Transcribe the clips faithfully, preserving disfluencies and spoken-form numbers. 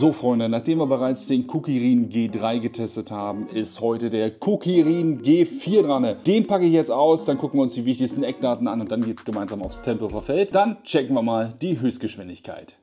So Freunde, nachdem wir bereits den Kukirin G drei getestet haben, ist heute der Kukirin G vier dran. Den packe ich jetzt aus, dann gucken wir uns die wichtigsten Eckdaten an und dann geht es gemeinsam aufs Tempelhofer Feld. Dann checken wir mal die Höchstgeschwindigkeit.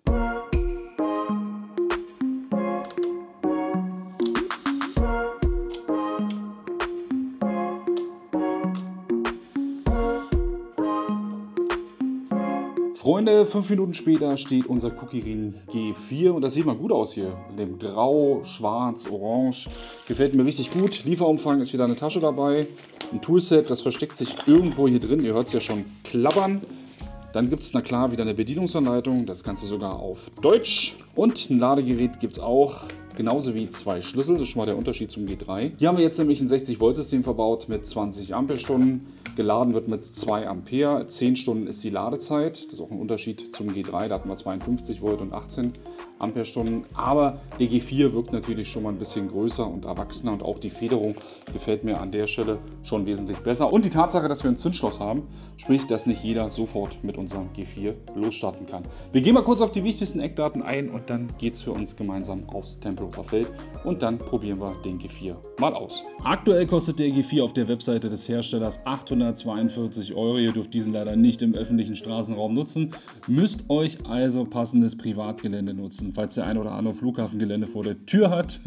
Freunde, fünf Minuten später steht unser Kukirin G vier und das sieht mal gut aus hier. In dem Grau, Schwarz, Orange. Gefällt mir richtig gut. Lieferumfang ist wieder eine Tasche dabei. Ein Toolset, das versteckt sich irgendwo hier drin. Ihr hört es ja schon klappern. Dann gibt es, na klar, wieder eine Bedienungsanleitung. Das Ganze sogar auf Deutsch. Und ein Ladegerät gibt es auch. Genauso wie zwei Schlüssel. Das ist schon mal der Unterschied zum G drei. Hier haben wir jetzt nämlich ein sechzig Volt System verbaut mit zwanzig Ampere Stunden. Geladen wird mit zwei Ampere. zehn Stunden ist die Ladezeit. Das ist auch ein Unterschied zum G drei. Da hatten wir zweiundfünfzig Volt und achtzehn Ampere Stunden. Aber der G vier wirkt natürlich schon mal ein bisschen größer und erwachsener. Und auch die Federung gefällt mir an der Stelle schon wesentlich besser. Und die Tatsache, dass wir ein Zündschloss haben. Sprich, dass nicht jeder sofort mit unserem G vier losstarten kann. Wir gehen mal kurz auf die wichtigsten Eckdaten ein. Und dann geht es für uns gemeinsam aufs Tempelhofer Feld. Feld und dann probieren wir den G vier mal aus. Aktuell kostet der G vier auf der Webseite des Herstellers achthundertzweiundvierzig Euro. Ihr dürft diesen leider nicht im öffentlichen Straßenraum nutzen, müsst euch also passendes Privatgelände nutzen. Falls der ein oder andere Flughafengelände vor der Tür hat,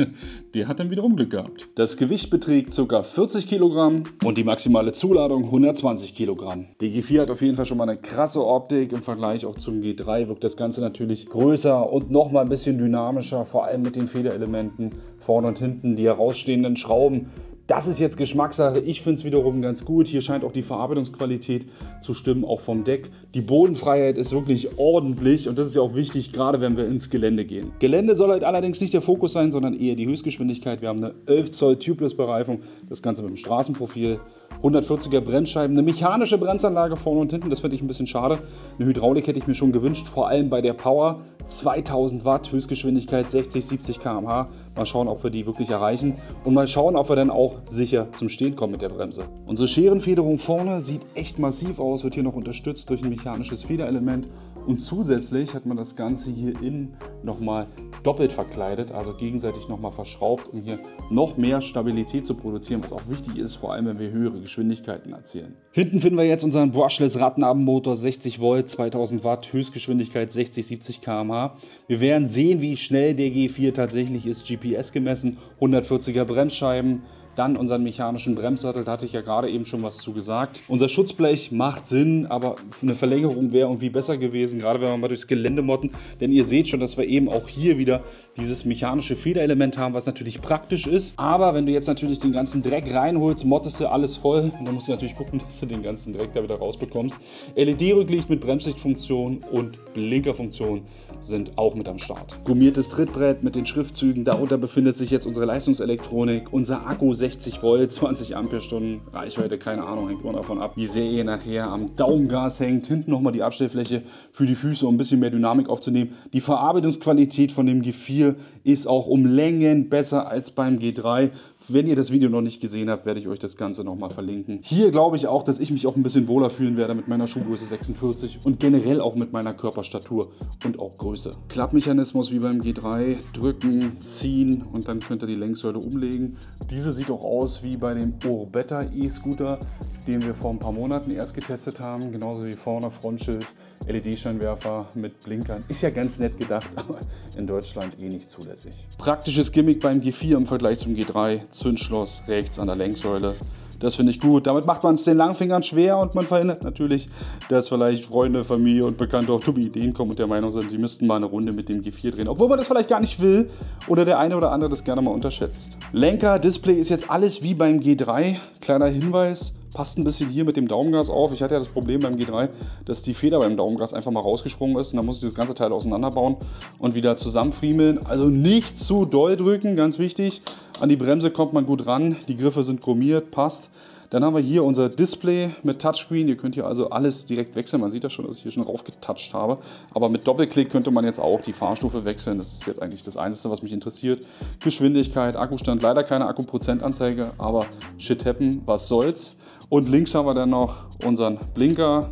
der hat dann wiederum Glück gehabt. Das Gewicht beträgt ca. vierzig Kilogramm und die maximale Zuladung hundertzwanzig Kilogramm. Der G vier hat auf jeden Fall schon mal eine krasse Optik. Im Vergleich auch zum G drei wirkt das Ganze natürlich größer und noch mal ein bisschen dynamischer, vor allem mit den Federn. Elementen vorne und hinten, die herausstehenden Schrauben. Das ist jetzt Geschmackssache. Ich finde es wiederum ganz gut. Hier scheint auch die Verarbeitungsqualität zu stimmen, auch vom Deck. Die Bodenfreiheit ist wirklich ordentlich und das ist ja auch wichtig, gerade wenn wir ins Gelände gehen. Gelände soll halt allerdings nicht der Fokus sein, sondern eher die Höchstgeschwindigkeit. Wir haben eine elf Zoll Tubeless-Bereifung, das Ganze mit dem Straßenprofil. hundertvierziger Bremsscheiben, eine mechanische Bremsanlage vorne und hinten, das finde ich ein bisschen schade. Eine Hydraulik hätte ich mir schon gewünscht, vor allem bei der Power. zweitausend Watt, Höchstgeschwindigkeit sechzig, siebzig Kilometer pro Stunde. Mal schauen, ob wir die wirklich erreichen und mal schauen, ob wir dann auch sicher zum Stehen kommen mit der Bremse. Unsere Scherenfederung vorne sieht echt massiv aus, wird hier noch unterstützt durch ein mechanisches Federelement und zusätzlich hat man das Ganze hier innen nochmal doppelt verkleidet, also gegenseitig nochmal verschraubt, um hier noch mehr Stabilität zu produzieren, was auch wichtig ist, vor allem wenn wir höhere Geschwindigkeiten erzielen. Hinten finden wir jetzt unseren Brushless Radnabenmotor, sechzig Volt, zweitausend Watt, Höchstgeschwindigkeit sechzig, siebzig Kilometer pro Stunde. Wir werden sehen, wie schnell der G vier tatsächlich ist, G P S gemessen, hundertvierziger Bremsscheiben, dann unseren mechanischen Bremssattel, da hatte ich ja gerade eben schon was zu gesagt. Unser Schutzblech macht Sinn, aber eine Verlängerung wäre irgendwie besser gewesen, gerade wenn wir mal durchs Gelände motten, denn ihr seht schon, dass wir eben auch hier wieder dieses mechanische Federelement haben, was natürlich praktisch ist, aber wenn du jetzt natürlich den ganzen Dreck reinholst, mottest du alles voll und dann musst du natürlich gucken, dass du den ganzen Dreck da wieder rausbekommst. L E D-Rücklicht mit Bremslichtfunktion und Blinkerfunktion sind auch mit am Start. Gummiertes Trittbrett mit den Schriftzügen, darunter befindet sich jetzt unsere Leistungselektronik, unser Akku, sechzig Volt, zwanzig Ampere Stunden, Reichweite, keine Ahnung, hängt immer davon ab, wie sehr ihr nachher am Daumengas hängt. Hinten nochmal die Abstellfläche für die Füße, um ein bisschen mehr Dynamik aufzunehmen. Die Verarbeitungsqualität von dem G vier ist auch um Längen besser als beim G drei. Wenn ihr das Video noch nicht gesehen habt, werde ich euch das Ganze nochmal verlinken. Hier glaube ich auch, dass ich mich auch ein bisschen wohler fühlen werde mit meiner Schuhgröße sechsundvierzig und generell auch mit meiner Körperstatur und auch Größe. Klappmechanismus wie beim G drei, drücken, ziehen und dann könnt ihr die Lenksäule umlegen. Diese sieht auch aus wie bei dem Orbeta E-Scooter, den wir vor ein paar Monaten erst getestet haben. Genauso wie vorne Frontschild, L E D-Scheinwerfer mit Blinkern. Ist ja ganz nett gedacht, aber in Deutschland eh nicht zulässig. Praktisches Gimmick beim G vier im Vergleich zum G drei. Zündschloss rechts an der Lenksäule. Das finde ich gut. Damit macht man es den Langfingern schwer und man verhindert natürlich, dass vielleicht Freunde, Familie und Bekannte auf dumme Ideen kommen und der Meinung sind, die müssten mal eine Runde mit dem G vier drehen. Obwohl man das vielleicht gar nicht will oder der eine oder andere das gerne mal unterschätzt. Lenker, Display ist jetzt alles wie beim G drei. Kleiner Hinweis. Passt ein bisschen hier mit dem Daumengas auf. Ich hatte ja das Problem beim G drei, dass die Feder beim Daumengas einfach mal rausgesprungen ist. Und dann muss ich das ganze Teil auseinanderbauen und wieder zusammenfriemeln. Also nicht zu doll drücken, ganz wichtig. An die Bremse kommt man gut ran. Die Griffe sind chromiert, passt. Dann haben wir hier unser Display mit Touchscreen. Ihr könnt hier also alles direkt wechseln. Man sieht ja schon, dass ich hier schon raufgetoucht habe. Aber mit Doppelklick könnte man jetzt auch die Fahrstufe wechseln. Das ist jetzt eigentlich das Einzige, was mich interessiert. Geschwindigkeit, Akkustand. Leider keine Akkuprozentanzeige, aber shit happen, was soll's. Und links haben wir dann noch unseren Blinker,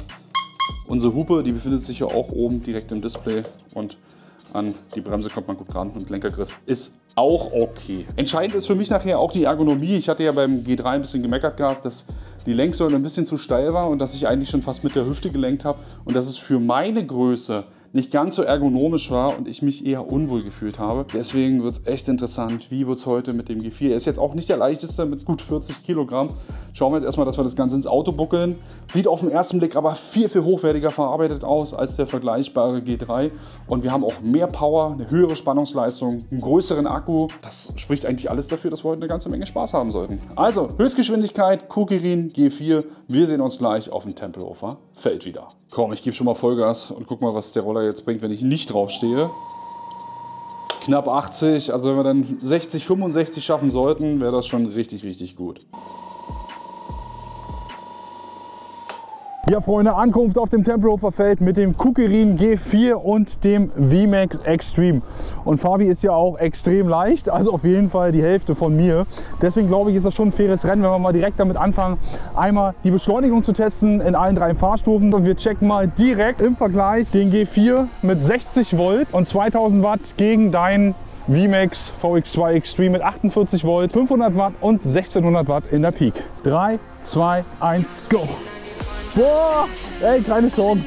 unsere Hupe, die befindet sich ja auch oben direkt im Display und an die Bremse kommt man gut ran und Lenkergriff ist auch okay. Entscheidend ist für mich nachher auch die Ergonomie. Ich hatte ja beim G drei ein bisschen gemeckert gehabt, dass die Lenksäule ein bisschen zu steil war und dass ich eigentlich schon fast mit der Hüfte gelenkt habe und dass es für meine Größe nicht ganz so ergonomisch war und ich mich eher unwohl gefühlt habe. Deswegen wird es echt interessant, wie wird es heute mit dem G vier. Er ist jetzt auch nicht der leichteste mit gut vierzig Kilogramm. Schauen wir jetzt erstmal, dass wir das Ganze ins Auto buckeln. Sieht auf den ersten Blick aber viel, viel hochwertiger verarbeitet aus als der vergleichbare G drei. Und wir haben auch mehr Power, eine höhere Spannungsleistung, einen größeren Akku. Das spricht eigentlich alles dafür, dass wir heute eine ganze Menge Spaß haben sollten. Also, Höchstgeschwindigkeit, Kukirin G vier. Wir sehen uns gleich auf dem Tempelhofer Feld wieder. Komm, ich gebe schon mal Vollgas und guck mal, was der Roller jetzt bringt, wenn ich nicht drauf stehe. Knapp achtzig, also wenn wir dann sechzig, fünfundsechzig schaffen sollten, wäre das schon richtig, richtig gut. Ja, Freunde, Ankunft auf dem Tempelhofer Feld mit dem Kukirin G vier und dem V MAX Extreme. Und Fabi ist ja auch extrem leicht, also auf jeden Fall die Hälfte von mir. Deswegen glaube ich, ist das schon ein faires Rennen, wenn wir mal direkt damit anfangen, einmal die Beschleunigung zu testen in allen drei Fahrstufen. Und wir checken mal direkt im Vergleich den G vier mit sechzig Volt und zweitausend Watt gegen deinen V MAX V X zwei Extreme mit achtundvierzig Volt, fünfhundert Watt und sechzehnhundert Watt in der Peak. drei, zwei, eins, go! Boah, ey, keine Chance,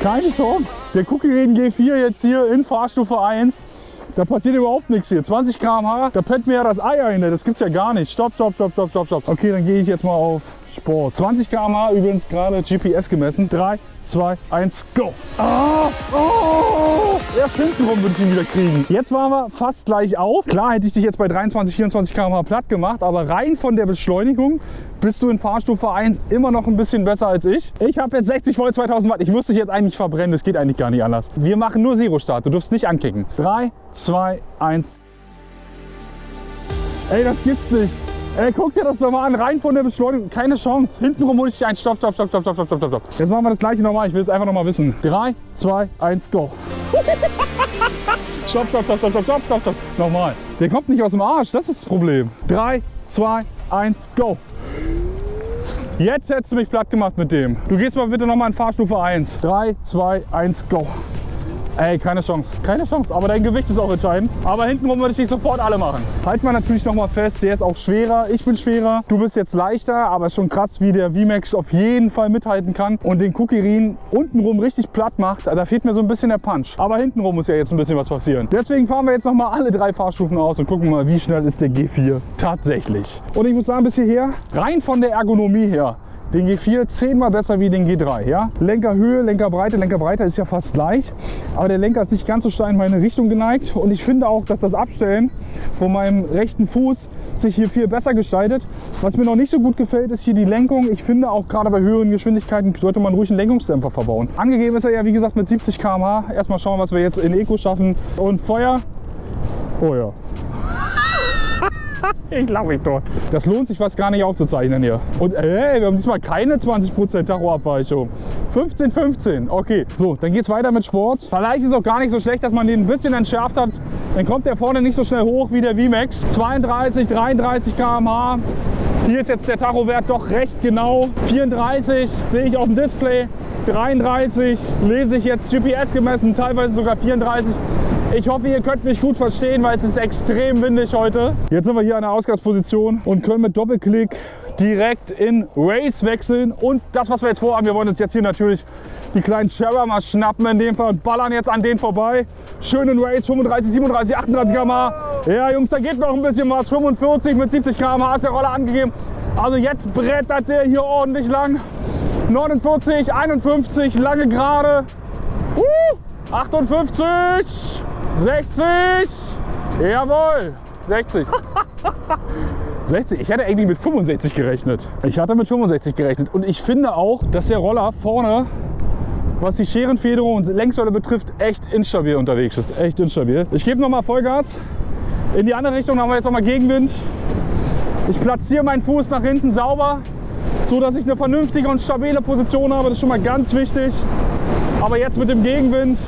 keine Chance. Der Kukirin G vier jetzt hier in Fahrstufe eins, da passiert überhaupt nichts hier. zwanzig Kilometer pro Stunde, da pennt mir ja das Ei dahinter, das gibt's ja gar nicht. Stopp, stopp, stopp, stopp, stopp, stopp. Okay, dann gehe ich jetzt mal auf Sport. zwanzig Kilometer pro Stunde, übrigens gerade G P S gemessen. drei, zwei, eins, go! Ah, oh, erst hintenrum würde ich ihn wieder kriegen. Jetzt waren wir fast gleich auf. Klar hätte ich dich jetzt bei dreiundzwanzig, vierundzwanzig Kilometer pro Stunde platt gemacht, aber rein von der Beschleunigung bist du in Fahrstufe eins immer noch ein bisschen besser als ich. Ich habe jetzt sechzig Volt, zweitausend Watt. Ich müsste dich jetzt eigentlich verbrennen, das geht eigentlich gar nicht anders. Wir machen nur Zero-Start, du darfst nicht ankicken. drei, zwei, eins. Ey, das gibt's nicht. Ey, guck dir das doch mal an, rein von der Beschleunigung, keine Chance. Hintenrum hole ich dich ein. Stopp, stopp, stopp, stopp, stopp, stopp, stopp, stopp. Jetzt machen wir das gleiche nochmal, ich will es einfach nochmal wissen. drei, zwei, eins, go. Stopp, stopp, stopp, stopp, stopp, stopp, stopp, stopp. Nochmal. Der kommt nicht aus dem Arsch, das ist das Problem. drei, zwei, eins, go. Jetzt hättest du mich platt gemacht mit dem. Du gehst mal bitte nochmal in Fahrstufe eins. drei, zwei, eins, go. Ey, keine Chance, keine Chance, aber dein Gewicht ist auch entscheidend. Aber hintenrum würde ich dich sofort alle machen. Halt mal natürlich nochmal fest, der ist auch schwerer, ich bin schwerer. Du bist jetzt leichter, aber ist schon krass, wie der V MAX auf jeden Fall mithalten kann und den Kukirin untenrum richtig platt macht. Da fehlt mir so ein bisschen der Punch. Aber hintenrum muss ja jetzt ein bisschen was passieren. Deswegen fahren wir jetzt nochmal alle drei Fahrstufen aus und gucken mal, wie schnell ist der G vier tatsächlich. Und ich muss sagen, bis hierher, rein von der Ergonomie her, den G vier zehnmal besser wie den G drei, ja? Lenkerhöhe, Lenkerbreite, Lenkerbreite ist ja fast gleich, aber der Lenker ist nicht ganz so steil in meine Richtung geneigt und ich finde auch, dass das Abstellen von meinem rechten Fuß sich hier viel besser gestaltet. Was mir noch nicht so gut gefällt, ist hier die Lenkung. Ich finde auch gerade bei höheren Geschwindigkeiten sollte man ruhig einen Lenkungsdämpfer verbauen. Angegeben ist er ja wie gesagt mit siebzig Kilometer pro Stunde. Erstmal schauen, was wir jetzt in Eco schaffen und Feuer. Oh ja. Ich lache mich dort. Das lohnt sich was gar nicht aufzuzeichnen hier. Und ey, wir haben diesmal keine zwanzig Prozent Tachoabweichung. fünfzehn, fünfzehn. Okay, so, dann geht's weiter mit Sport. Vielleicht ist es auch gar nicht so schlecht, dass man den ein bisschen entschärft hat. Dann kommt der vorne nicht so schnell hoch wie der V MAX. zweiunddreißig, dreiunddreißig Kilometer pro Stunde. Hier ist jetzt der Tachowert doch recht genau. vierunddreißig sehe ich auf dem Display. dreiunddreißig lese ich jetzt G P S gemessen, teilweise sogar vierunddreißig. Ich hoffe, ihr könnt mich gut verstehen, weil es ist extrem windig heute. Jetzt sind wir hier an der Ausgangsposition und können mit Doppelklick direkt in Race wechseln. Und das, was wir jetzt vorhaben, wir wollen uns jetzt hier natürlich die kleinen Sherrer mal schnappen in dem Fall und ballern jetzt an denen vorbei. Schön in Race, fünfunddreißig, siebenunddreißig, achtunddreißig Kilometer pro Stunde. Ja, Jungs, da geht noch ein bisschen was. fünfundvierzig mit siebzig Kilometer pro Stunde ist der Roller angegeben. Also jetzt brettert der hier ordentlich lang. neunundvierzig, einundfünfzig, lange Gerade. Uh, achtundfünfzig. sechzig, jawohl, sechzig. sechzig, ich hätte eigentlich mit fünfundsechzig gerechnet. Ich hatte mit fünfundsechzig gerechnet und ich finde auch, dass der Roller vorne, was die Scherenfederung und Lenksäule betrifft, echt instabil unterwegs ist. Echt instabil. Ich gebe nochmal Vollgas. In die andere Richtung haben wir jetzt nochmal Gegenwind. Ich platziere meinen Fuß nach hinten sauber, so dass ich eine vernünftige und stabile Position habe. Das ist schon mal ganz wichtig. Aber jetzt mit dem Gegenwind.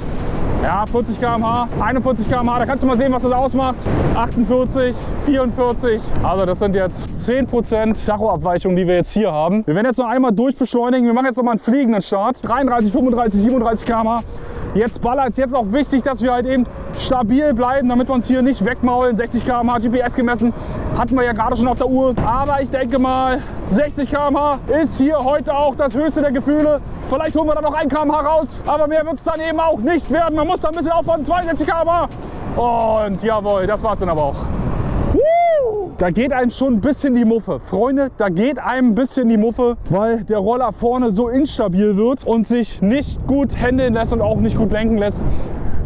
Ja, vierzig Kilometer pro Stunde, einundvierzig Kilometer pro Stunde, da kannst du mal sehen, was das ausmacht. achtundvierzig, vierundvierzig, also das sind jetzt zehn Prozent Tachoabweichung, die wir jetzt hier haben. Wir werden jetzt noch einmal durchbeschleunigen, wir machen jetzt nochmal einen fliegenden Start. dreiunddreißig, fünfunddreißig, siebenunddreißig Kilometer pro Stunde, Jetzt ballert es. Jetzt auch wichtig, dass wir halt eben stabil bleiben, damit wir uns hier nicht wegmaulen. sechzig Kilometer pro Stunde G P S gemessen, hatten wir ja gerade schon auf der Uhr. Aber ich denke mal, sechzig Kilometer pro Stunde ist hier heute auch das höchste der Gefühle. Vielleicht holen wir da noch ein Kilometer pro Stunde raus, aber mehr wird es dann eben auch nicht werden. Man muss da ein bisschen aufpassen, zweiundsechzig Kilometer pro Stunde. Und jawohl, das war's dann aber auch. Da geht einem schon ein bisschen die Muffe. Freunde, da geht einem ein bisschen die Muffe, weil der Roller vorne so instabil wird und sich nicht gut händeln lässt und auch nicht gut lenken lässt.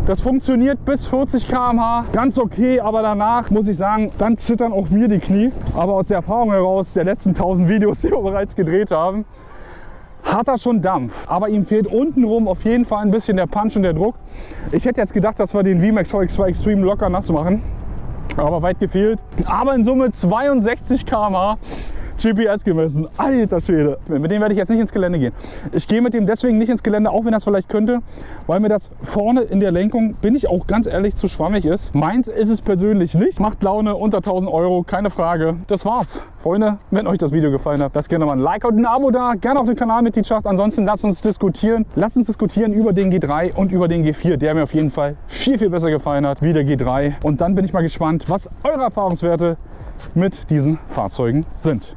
Das funktioniert bis vierzig Kilometer pro Stunde ganz okay, aber danach muss ich sagen, dann zittern auch mir die Knie. Aber aus der Erfahrung heraus der letzten tausend Videos, die wir bereits gedreht haben, hat er schon Dampf, aber ihm fehlt untenrum auf jeden Fall ein bisschen der Punch und der Druck. Ich hätte jetzt gedacht, dass wir den V MAX V X zwei Extreme locker nass machen, aber weit gefehlt. Aber in Summe zweiundsechzig Kilometer pro Stunde G P S gemessen. Alter Schwede. Mit dem werde ich jetzt nicht ins Gelände gehen. Ich gehe mit dem deswegen nicht ins Gelände, auch wenn das vielleicht könnte, weil mir das vorne in der Lenkung, bin ich auch ganz ehrlich, zu schwammig ist. Meins ist es persönlich nicht. Macht Laune unter tausend Euro, keine Frage. Das war's. Freunde, wenn euch das Video gefallen hat, lasst gerne mal ein Like und ein Abo da. Gerne auch eine Kanalmitgliedschaft. Ansonsten lasst uns diskutieren. Lasst uns diskutieren über den G drei und über den G vier, der mir auf jeden Fall viel, viel besser gefallen hat wie der G drei. Und dann bin ich mal gespannt, was eure Erfahrungswerte mit diesen Fahrzeugen sind.